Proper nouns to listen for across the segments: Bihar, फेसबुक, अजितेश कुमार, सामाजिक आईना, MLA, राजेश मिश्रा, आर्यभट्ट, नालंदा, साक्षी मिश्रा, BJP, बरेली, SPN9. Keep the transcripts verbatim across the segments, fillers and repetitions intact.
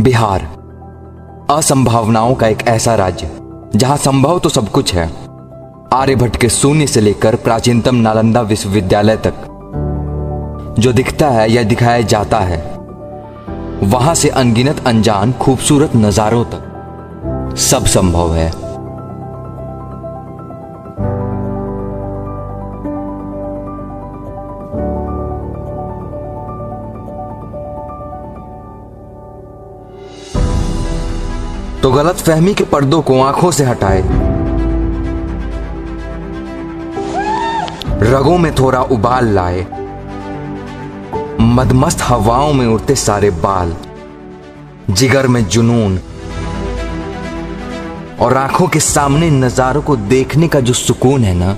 बिहार असंभावनाओं का एक ऐसा राज्य जहां संभव तो सब कुछ है। आर्यभट्ट के शून्य से लेकर प्राचीनतम नालंदा विश्वविद्यालय तक जो दिखता है या दिखाया जाता है, वहां से अनगिनत अनजान खूबसूरत नजारों तक सब संभव है। तो गलतफहमी के पर्दों को आंखों से हटाए, रगों में थोड़ा उबाल लाए, मदमस्त हवाओं में उड़ते सारे बाल, जिगर में जुनून और आंखों के सामने नजारों को देखने का जो सुकून है ना,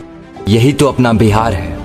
यही तो अपना बिहार है।